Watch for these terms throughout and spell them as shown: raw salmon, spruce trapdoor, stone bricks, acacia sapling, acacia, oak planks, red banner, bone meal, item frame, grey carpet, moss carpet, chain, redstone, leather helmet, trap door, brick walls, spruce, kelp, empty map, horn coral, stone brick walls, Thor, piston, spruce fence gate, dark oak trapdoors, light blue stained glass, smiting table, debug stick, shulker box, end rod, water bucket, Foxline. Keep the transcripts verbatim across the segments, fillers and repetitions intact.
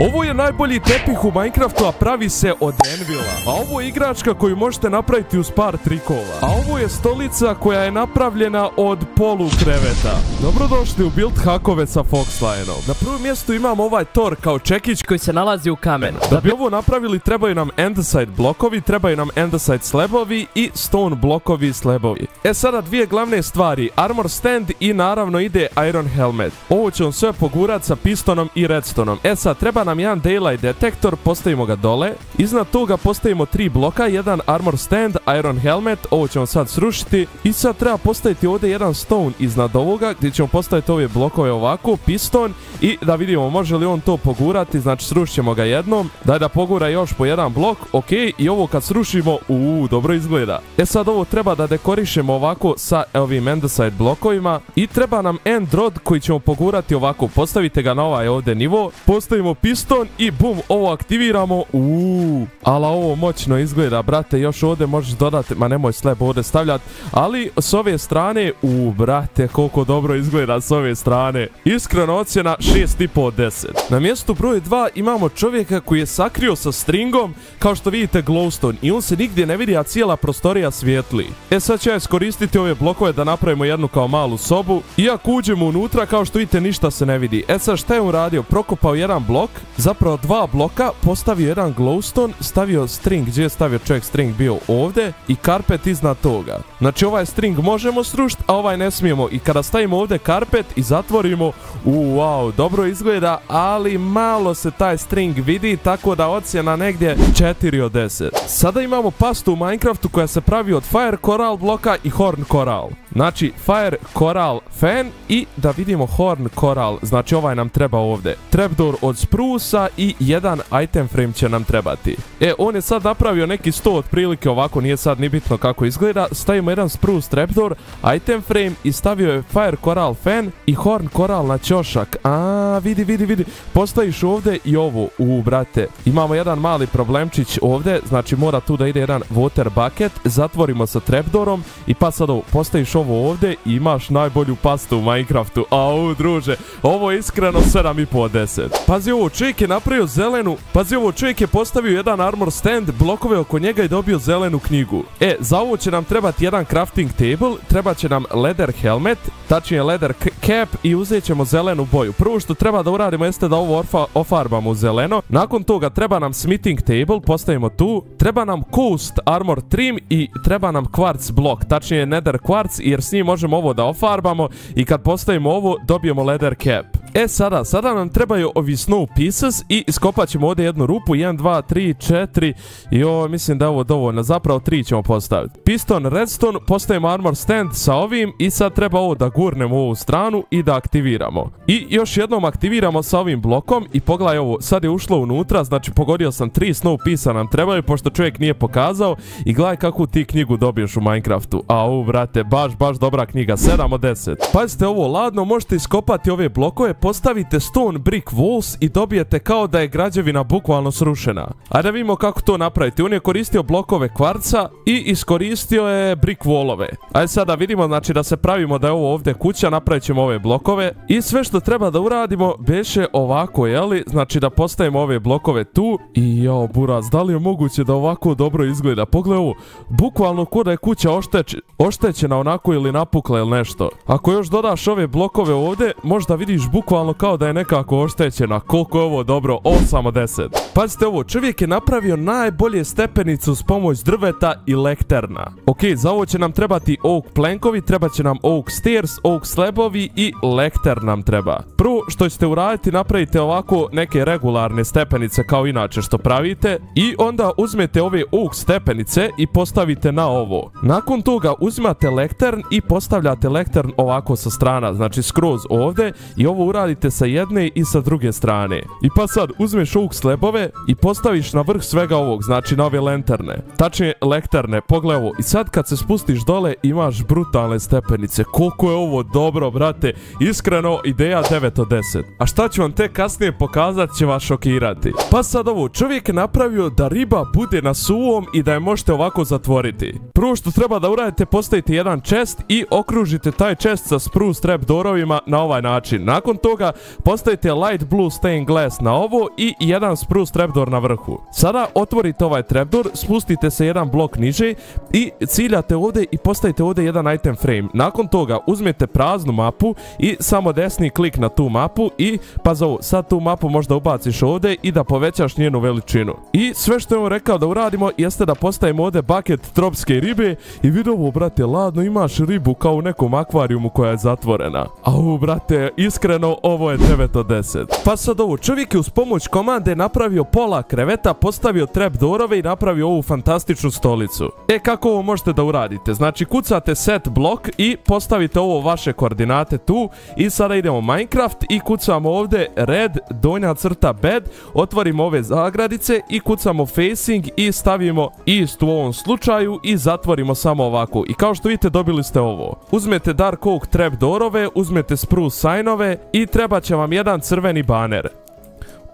Ovo je najbolji tepih u Minecraftu, a pravi se od anvila. A ovo je igračka koju možete napraviti uz par trikova. A ovo je stolica koja je napravljena od polu kreveta. Dobrodošli u build hakove sa Foxlineom. Na prvom mjestu imam ovaj Thor kao čekić koji se nalazi u kamenu. Da bi ovo napravili trebaju nam endeside blokovi, trebaju nam endeside slebovi i stone blokovi i slebovi. E sada dvije glavne stvari, armor stand i naravno ide iron helmet. Ovo će on sve pogurat sa pistonom i redstonom. E sad treba nam jedan daylight detektor, postavimo ga dole. Iznad toga postavimo tri bloka, jedan armor stand, iron helmet, ovo ćemo sad srušiti. I sad treba postaviti ovdje jedan stone iznad ovoga, gdje ćemo postaviti ove blokove ovako, piston. I da vidimo može li on to pogurati, znači srušćemo ga jednom. Daj da pogura još po jedan blok, ok. I ovo kad srušimo, uuu, dobro izgleda. E sad ovo treba da dekorišemo ovako sa ovim endeside blokovima. I treba nam end rod koji ćemo pogurati ovako, postavite ga na ovaj ovdje nivo. Postavimo piston i bum, ovo aktiviramo. Uuu, ala ovo moćno izgleda, brate, još ovdje možeš dodati, ma nemoj slab ovdje stavljati, ali s ove strane, uuu, brate, koliko dobro izgleda s ove strane. Iskreno ocjena šest i po od deset. Na mjestu broj dva imamo čovjeka koji je sakrio sa stringom, kao što vidite glowstone, i on se nigdje ne vidi, a cijela prostorija svijetli. E sad ću ja iskoristiti ove blokove da napravimo jednu kao malu sobu, i ako uđemo unutra, kao što vidite, ništa se ne vidi. E sad šta je on radio, prokopao jedan blok, zapravo dva bloka, postavio jedan glowstone, stavio string, gdje je stavio čovjek string, bio ovdje, i karpet iznad toga. Znači ovaj string možemo srušiti, a ovaj ne smijemo, i kada stavimo ovdje karpet i zatvorimo, uuu, wow, dobro izgleda, ali malo se taj string vidi, tako da ocjena negdje četiri od deset. Sada imamo pastu u Minecraftu koja se pravi od fire coral bloka i horn coral. Znači fire coral fan i da vidimo horn coral, znači ovaj nam treba ovdje. Trapdoor od sprusa i jedan item frame će nam trebati. E, on je sad napravio neki sto otprilike ovako, nije sad ni bitno kako izgleda. Stavimo jedan spruce trapdoor, item frame i stavio je fire coral fan i horn coral na ćošak. A, vidi, vidi, vidi, postaviš ovdje i ovo, u brate. Imamo jedan mali problemčić ovdje, znači mora tu da ide jedan water bucket, zatvorimo sa trapdoorom i pa sad ovo, postaviš ovo ovdje i imaš najbolju pastu u Minecraftu. Au, druže, ovo je iskreno sedam i po od deset. Pazi ovo, čovjek je napravio zelenu, pazi ovo, čovjek je postavio jedan armor stand, blokove oko njega i dobio zelenu knjigu. E, za ovo će nam trebati jedan crafting table, trebat će nam leather helmet, tačnije leather cap i uzet ćemo zelenu boju. Prvo što treba da uradimo jeste da ovo orfa, ofarbamo u zeleno, nakon toga treba nam smiting table, postavimo tu, treba nam coast armor trim i treba nam quartz blok, tačnije nether quartz, jer s njim možemo ovo da ofarbamo i kad postavimo ovo dobijemo leather cap. E sada, sada nam trebaju ovi snow pieces i iskopat ćemo ovdje jednu rupu, jedan, dva, tri, četiri i ovo mislim da je ovo dovoljno, zapravo tri ćemo postaviti. Piston, redstone, postavimo armor stand sa ovim i sad treba ovo da gurnemo u ovu stranu i da aktiviramo. I još jednom aktiviramo sa ovim blokom i pogledaj ovo, sad je ušlo unutra, znači pogodio sam tri snow piece-a nam trebaju pošto čovjek nije pokazao i gledaj kakvu ti knjigu dobiješ u Minecraftu. Au, brate, baš, baš dobra knjiga, sedam od deset. Pazite ovo, ladno možete iskopati ove blokove, postavite stone brick walls i dobijete kao da je građevina bukvalno srušena. A da vidimo kako to napraviti. On je koristio blokove kvarca i iskoristio je brick wallove. Ajde sada vidimo, znači da se pravimo da je ovo ovdje kuća, napravit ćemo ove blokove i sve što treba da uradimo beše ovako, jeli? Znači da postavimo ove blokove tu i jao buraz, da li je moguće da ovako dobro izgleda? Pogledaj ovo, bukvalno ko da je kuća ošteć, oštećena onako ili napukla ili nešto. Ako još dodaš ove blokove ovdje, možda vidiš bukvalno kao da je nekako oštećena. Koliko je ovo dobro, osam od deset. Pazite ovo, čovjek je napravio najbolje stepenicu s pomoć drveta i lekterna. Ok, za ovo će nam trebati oak plankovi, treba će nam oak stairs, oak slebovi i lektern nam treba. Prvo što ćete uraditi, napravite ovako neke regularne stepenice kao inače što pravite i onda uzmete ove oak stepenice i postavite na ovo. Nakon toga uzmate lektern i postavljate lektern ovako sa strana, znači skroz ovdje i ovo uradite sa jedne i sa druge strane. I pa sad uzmeš oak slebove i postaviš na vrh svega ovog, znači na ove lenterne, tačnije lekterne, pogledaj ovo. I sad kad se spustiš dole imaš brutalne stepenice. Koliko je ovo dobro, brate, iskreno ideja devet od deset. A šta ću vam tek kasnije pokazat će vas šokirati. Pa sad ovo, čovjek je napravio da riba bude na suvom i da je možete ovako zatvoriti. Prvo što treba da uradite, postavite jedan chest i okružite taj chest sa spruce trapdoorovima na ovaj način. Nakon toga postavite light blue stained glass na ovo i jedan spruce trapdoor na vrhu. Sada otvorite ovaj trapdoor, spustite se jedan blok niže i ciljate ovdje i postavite ovdje jedan item frame. Nakon toga uzmete praznu mapu i samo desni klik na tu mapu i pazi ovo, sad tu mapu možda ubaciš ovdje i da povećaš njenu veličinu. I sve što je on rekao da uradimo jeste da postavimo ovdje bucket tropske ribe i vidi ovo, brate, ladno imaš ribu kao u nekom akvarijumu koja je zatvorena. Au, brate, iskreno ovo je devet od deset. Pa sad ovo, čovjek je uz pomoć komande napravio pola kreveta, postavio trapdoorove i napravio ovu fantastičnu stolicu. E, kako ovo možete da uradite? Znači, kucate set blok i postavite ovo vaše koordinate tu i sada idemo Minecraft i kucamo ovdje red, donja crta bed, otvorimo ove zagradice i kucamo facing i stavimo east u ovom slučaju i zatvorimo samo ovako. I kao što vidite dobili ste ovo. Uzmete dark oak trapdoorove, uzmete spruce signove i treba će vam jedan crveni baner.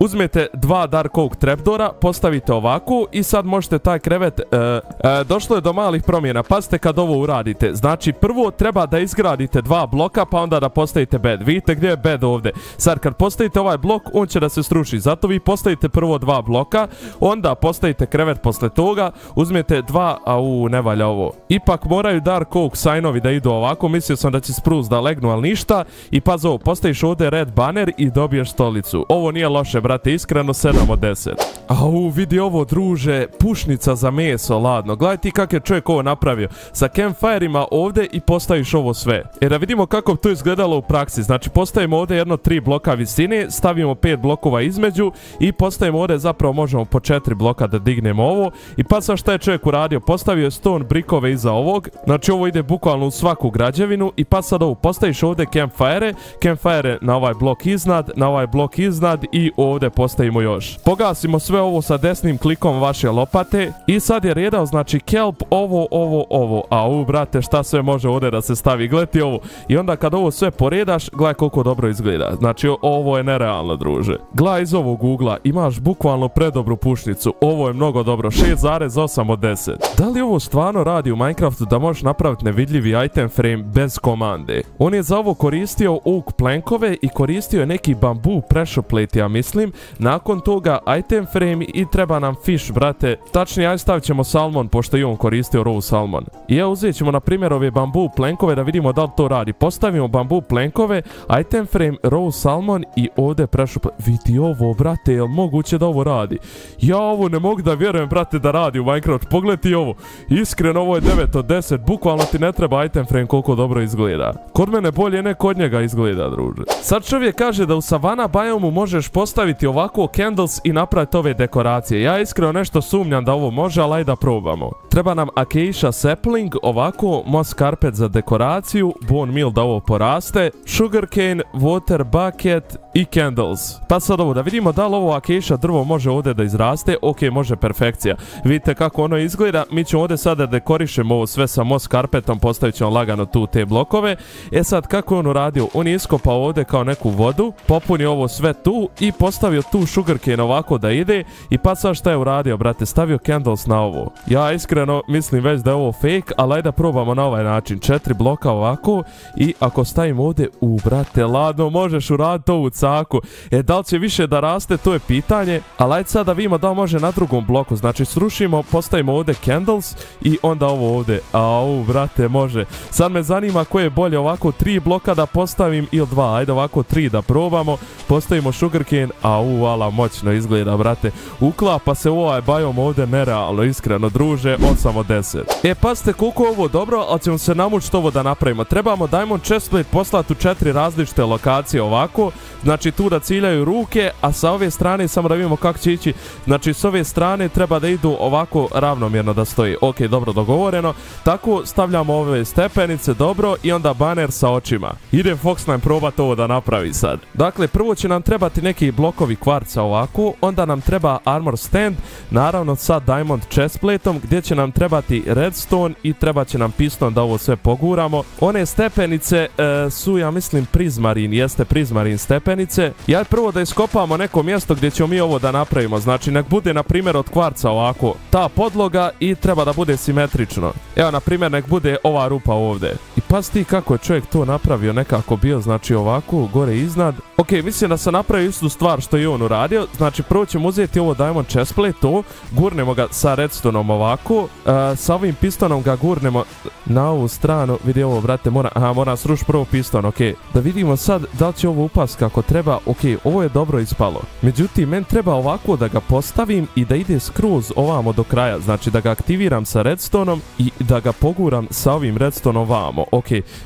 Uzmete dva dark oak trapdora, postavite ovako i sad možete taj krevet... E, e, došlo je do malih promjena, pazite kad ovo uradite. Znači prvo treba da izgradite dva bloka pa onda da postavite bed. Vidite gdje je bed ovdje. Sad kad postavite ovaj blok on će da se sruši. Zato vi postavite prvo dva bloka, onda postavite krevet posle toga. Uzmete dva... Au, ne valja ovo. Ipak moraju dark oak signovi da idu ovako. Mislio sam da će spruce da legnu, ali ništa. I paz ovo, postaviš ovdje red banner i dobiješ stolicu. Ovo nije loše, brate. Brate, iskreno sedam od deset. Au, vidi ovo, druže, pušnica za meso, ladno. Gledaj ti kak je čovjek ovo napravio. Sa campfire-ima ovdje i postaviš ovo sve. E, da vidimo kako bi to izgledalo u praksi. Znači, postavimo ovdje jedno tri bloka visine, stavimo pet blokova između i postavimo ovdje, zapravo možemo po četiri bloka da dignemo ovo. I pa sad šta je čovjek uradio? Postavio je stone brikove iza ovog. Znači, ovo ide bukvalno u svaku građevinu. I pa sad ovo, postaviš ovdje campfire-e. Campfire-e na ovaj blok iznad, na ovaj blok iznad i ovdje postavimo još. Pogasimo sve ovo sa desnim klikom vaše lopate i sad je redao, znači, kelp, ovo, ovo, ovo. Au, brate, šta sve može ovdje da se stavi, gledaj ovo. I onda kad ovo sve poredaš, gledaj koliko dobro izgleda. Znači, ovo je nerealno, druže. Gledaj iz ovog ugla, imaš bukvalno predobru pušnicu. Ovo je mnogo dobro, šest zarez osam od deset. Da li ovo stvarno radi u Minecraftu da možeš napraviti nevidljivi item frame bez komande? On je za ovo koristio oak plankove i koristio je neki bambu pressure plate, ja mislim. Nakon toga item frame i treba nam fish, brate. Tačnije, aj stavit ćemo salmon, pošto i on koristio raw salmon. I ja uzet ćemo na primjer ove bambu plenkove da vidimo da li to radi. Postavimo bambu plenkove, item frame, raw salmon i ovdje prešup. Vidi ovo, brate, jel moguće da ovo radi? Ja ovo ne mogu da vjerujem, brate, da radi u Minecraft. Pogledaj ovo. Iskreno, ovo je devet od deset. Bukvalno ti ne treba item frame koliko dobro izgleda. Kod mene bolje, ne kod njega izgleda, druže. Sad čovjek kaže da u savana biomu možeš postaviti ovako candles i napraviti ove dekoracije. Ja iskreno nešto sumnjam da ovo može, ali aj da probamo. Treba nam acacia sapling, ovako, moss carpet za dekoraciju, bone meal da ovo poraste, sugarcane, water bucket i candles. Pa sad ovo, da vidimo da li ovo acacia drvo može ovdje da izraste. Ok, može, perfekcija. Vidite kako ono izgleda, mi ćemo ovdje sada da dekorišemo ovo sve sa moss carpetom, postavit ćemo lagano tu te blokove. E sad, kako je on uradio? On je iskopao ovdje kao neku vodu, popunio ovo sve tu i postavio tu sugarcane ovako da ide. I pa sad šta je uradio, brate, stavio candles na ovo. Ja iskreno mislim već da je ovo fake, ali ajde da probamo na ovaj način. Četiri bloka ovako i ako stavimo ovdje, u, brate, ladno, možeš uraditi ovu caku. E, da li će više da raste, to je pitanje, ali ajde sad da vidimo da može na drugom bloku. Znači, srušimo, postavimo ovdje candles i onda ovo ovdje. Au, brate, može. Sad me zanima koje je bolje, ovako tri bloka da postavim ili dva, ajde ovako tri da probamo. Postavimo sugarcane, au, ala, moćno izgleda, brate. Uklapa se u ovaj biom ovdje nerealno, iskreno, druže, osam od deset. E, pazite koliko ovo dobro, ali ćemo se namučiti ovo da napravimo. Trebamo diamond chestplate poslati u četiri različite lokacije ovako, znači tu da ciljaju ruke, a sa ove strane, samo da vidimo kako će ići, znači s ove strane treba da idu ovako ravnomjerno da stoji. Ok, dobro, dogovoreno. Tako, stavljamo ove stepenice, dobro, i onda baner sa očima. Idem Foxline probat ovo da napravi sad. Dakle, prvo će nam trebati neki blokovi kvarca ovako, onda nam treba armor stand, naravno sa diamond chestplateom, gdje će nam trebati redstone i treba će nam piston da ovo sve poguramo. One stepenice e, su, ja mislim, prismarin, jeste prismarin stepenice. Ja prvo da iskopamo neko mjesto gdje ćemo mi ovo da napravimo, znači nek bude na primjer od kvarca ovako ta podloga i treba da bude simetrično. Evo, na primjer, nek bude ova rupa ovdje. I paziti kako je čovjek to napravio, nekako bio, znači ovako, gore iznad. Ok, mislim da sam napravio istu stvar što je on uradio, znači prvo ćemo uzeti ovo diamond chestplate, to, gurnemo ga sa redstoneom ovako, e, sa ovim pistonom ga gurnemo na ovu stranu, vidi ovo, brate, mora, aha, mora srušiti prvo piston, ok. Da vidimo sad da li će ovo upast kako treba, ok, ovo je dobro ispalo. Međutim, meni treba ovako da ga postavim i da ide skroz ovamo do kraja, znači da ga aktiviram sa redstoneom i da ga poguram sa ovim redstoneom ovamo, ok.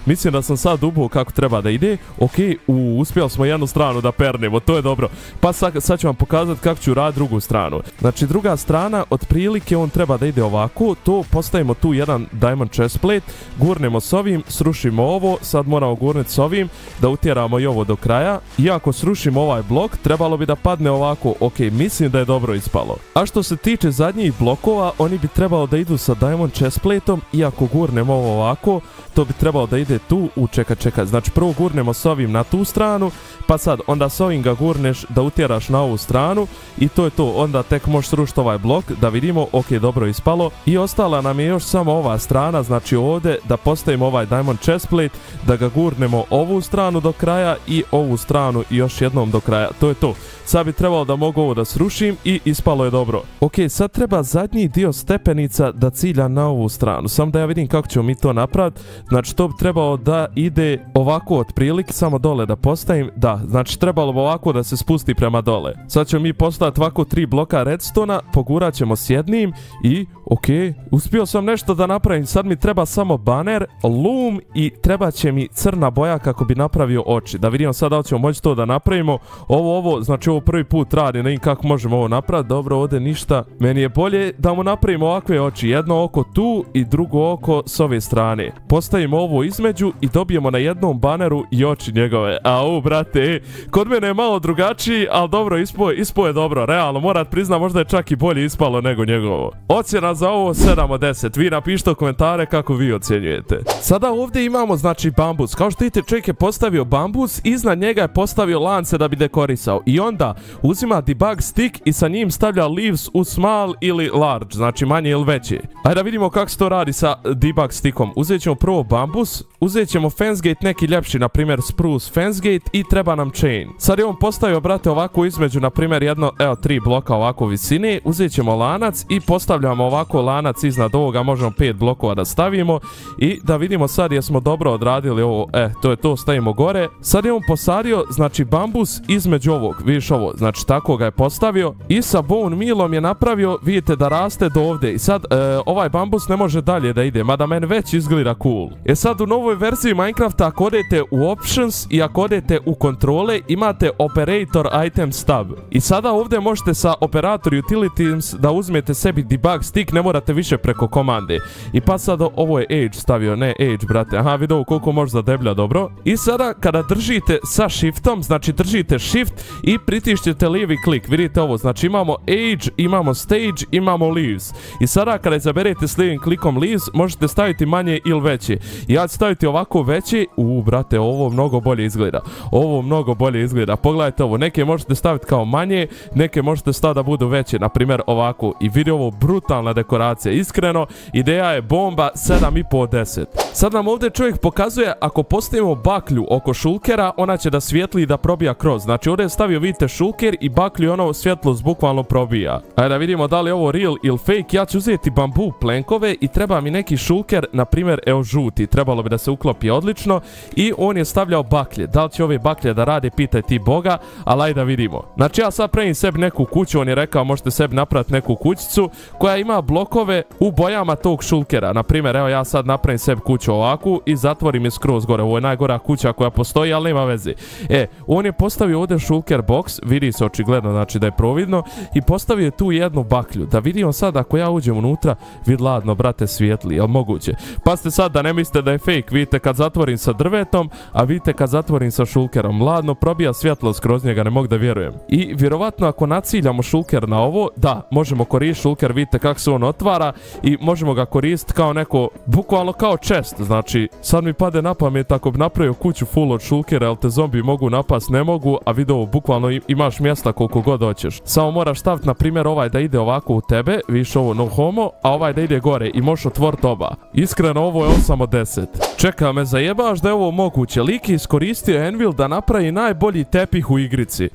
Mislim da sam sad ubuo kako treba da ide, ok, u, uspjeli smo jednu stranu da pernemo, to je dobro. Pa sad, sad ću vam pokazati kako ću raditi drugu stranu. Znači druga strana, otprilike on treba da ide ovako, to postavimo tu jedan diamond chestplate, gurnemo s ovim, srušimo ovo, sad moramo gurnuti s ovim, da utjeramo i ovo do kraja. I ako srušimo ovaj blok, trebalo bi da padne ovako, ok, mislim da je dobro ispalo. A što se tiče zadnjih blokova, oni bi trebalo da idu sa diamond chestplateom, i ako gurnemo ovo ovako, to bi trebalo da ide tu, u čeka čeka, znači prvo gurnemo s ovim na tu stranu, pa sad onda s ovim ga gurneš da utjeraš na ovu stranu i to je to, onda tek možeš srušiti ovaj blok, da vidimo, ok, dobro ispalo. I ostala nam je još samo ova strana, znači ovdje da postavimo ovaj diamond chestplate, da ga gurnemo ovu stranu do kraja i ovu stranu još jednom do kraja, to je to. Sad bi trebalo da mogu ovo da srušim i ispalo je dobro. Ok, sad treba zadnji dio stepenica da cilja na ovu stranu, samo da ja vidim kako ćemo mi to napraviti. Znači to bi trebalo da ide ovako otprilike, samo dole da postavim, da, znači trebalo bi ovako da se spusti prema dole. Sad ćemo mi postaviti ovako tri bloka redstona, pogurat ćemo s jednim i, ok, uspio sam nešto da napravim, sad mi treba samo baner, loom i treba će mi crna boja kako bi napravio oči. Da vidimo sad da li ćemo moći to da napravimo, ovo, ovo, znači ovo prvi put radim, ne vidim kako možemo ovo napraviti, dobro, ovdje ništa. Meni je bolje da mu napravimo ovakve oči, jedno oko tu i drugo oko s ove strane. Postavimo ovo između i dobijemo na jednom baneru i oči njegove. Au, brate, kod mene je malo drugačiji, ali dobro, ispo, ispo je dobro, realno, morat priznam, možda je čak i bolje ispalo nego njegovo. Ocjena za ovo sedam od deset, vi napišite u komentare kako vi ocjenjujete. Sada ovdje imamo, znači, bambus, kao što vidite, čovjek je postavio bambus, iznad njega je postavio lance da bi dekorisao i onda uzima debug stick i sa njim stavlja leaves u small ili large, znači manje ili veće. Ajde da vidimo kako se to radi sa debug stickom. Uzet ćemo prvo bambus, uzet ćemo fence gate neki ljepši, na primjer spruce fence gate, i treba nam chain. Sad je on postavio, brate, ovako između, na primjer jedno, evo, tri bloka ovako visine, uzet ćemo lanac i postavljamo ovako lanac iznad ovoga, možemo pet blokova da stavimo i da vidimo sad jesmo dobro odradili ovo, e, to je to, stavimo gore. Sad je on posadio, znači, bambus između ovog, vidiš ovo, znači tako ga je postavio i sa bone milom je napravio, vidite da raste do ovdje i sad e, ovaj bambus ne može dalje da ide, mada meni već izgleda cool. E sad u novoj verziji Minecrafta ako odete u options i ako odete u kontrole imate operator items tab i sada ovdje možete sa operator utilities da uzmete sebi debug stick, ne morate više preko komande. I pa sad ovo je age stavio, ne age, brate, aha, vidio koliko može zadeblja, dobro. I sada kada držite sa shiftom, znači držite shift i pritišćete lijevi klik, vidite ovo, znači imamo age, imamo stage, imamo leaves i sada kada izaberete s lijevim klikom leaves možete staviti manje ili veće. Ja ću staviti ovako veće, u, brate, ovo mnogo bolje izgleda, ovo mnogo bolje izgleda, pogledajte ovo, neke možete staviti kao manje, neke možete staviti da budu veće, na primjer ovako, i vidi ovo, brutalna dekoracija, iskreno ideja je bomba, sedam i po od deset. Sad nam ovdje čovjek pokazuje ako postavimo baklju oko šulkera ona će da svijetli i da probija kroz, znači ovdje je stavio, vidite, šulker i baklju, ono svjetlost bukvalno probija. Ajde da vidimo da li je ovo real ili fake. Ja ću uzeti bambu plenkove i treba mi neki šulker, na primjer, evo žuti, trebalo bi da se uklopi odlično i on je stavljao baklje, da li će ove baklje da rade pitaj ti boga, ali ajde da vidimo. Znači ja sad pravim sebi neku kuću, on je rekao možete sebi napraviti neku kućicu koja ima blokove u bojama tog šulkera, na primjer, evo ja sad napravim sebi kuću ovakvu i zatvorim je skroz gore, ovo je najgora kuća koja postoji, ali nema veze. E, on je postavio ovdje shulker box, vidi se očigledno, znači da je providno, i postavio je tu jednu baklju, da vidimo sad ako ja uđem unutra, vid, ladno, brate, svijetli, jel moguće? Pa ste sad da ne mislite da je fake, vidite kad zatvorim sa drvetom, a vidite kad zatvorim sa šulkerom, ladno probija svjetlost kroz njega, ne mogu da vjerujem. I vjerovatno ako naciljamo šulker na ovo, da, možemo koristiti šulker, vidite kako se on jednostavno otvara i možemo ga koristiti kao neko, bukvalno kao chest. Znači, sad mi pade na pamet, ako bi napravio kuću full od shulkera, jel te zombi mogu napast, ne mogu, a vidi ovo, bukvalno imaš mjesta koliko god hoćeš. Samo moraš staviti, na primjer, ovaj da ide ovako u tebe, viš ovo no homo, a ovaj da ide gore i možeš otvoriti oba. Iskreno, ovo je osam od deset. Čeka me, zajebaš da je ovo moguće? Lik je iskoristio anvil da napravi najbolji tepih u igrici.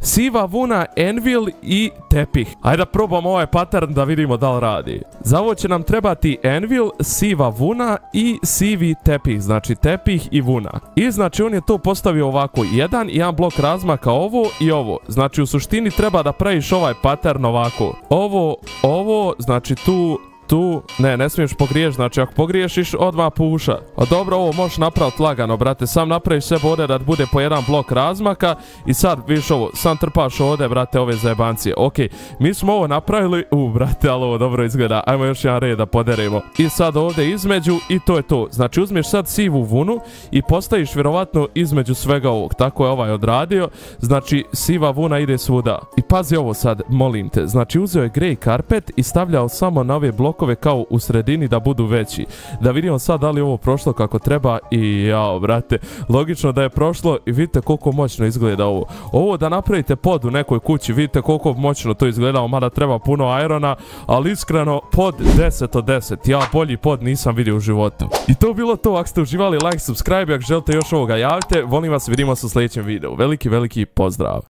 Siva vuna, anvil i tepih. Ajde da probamo ovaj pattern da vidimo da li radi. Za ovo će nam trebati anvil, siva vuna i sivi tepih. Znači tepih i vuna. I znači on je to postavio ovako. Jedan, jedan blok razmaka, ovo i ovo. Znači u suštini treba da praviš ovaj pattern ovako. Ovo, ovo, znači tu... Tu, ne, ne smiješ pogriješ, znači ako pogriješiš, odmah puša. A dobro, ovo možeš napraviti lagano, brate, sam napraviš sebe ovdje da bude po jedan blok razmaka i sad, vidiš ovo, sam trpaš ovdje, brate, ove zajebancije. Okej, mi smo ovo napravili, u, brate, ali ovo dobro izgleda, ajmo još jedan red da poderimo. I sad ovdje između i to je to, znači uzmiješ sad sivu vunu i postaviš vjerovatno između svega ovog, tako je ovaj odradio, znači siva vuna ide svuda. I pazi ovo sad, molim te, znači uzeo je grey carpet i stavljao samo na ove blok kao u sredini da budu veći. Da vidimo sad da li je ovo prošlo kako treba i jao, brate, logično da je prošlo i vidite koliko moćno izgleda ovo. Ovo da napravite pod u nekoj kući, vidite koliko moćno to izgleda, mada treba puno irona, ali iskreno pod deset od deset. Ja bolji pod nisam vidio u životu. I to bilo to, ako ste uživali, like, subscribe, ako želite još ovoga javite, volim vas, vidimo se u sljedećem videu. Veliki, veliki pozdrav.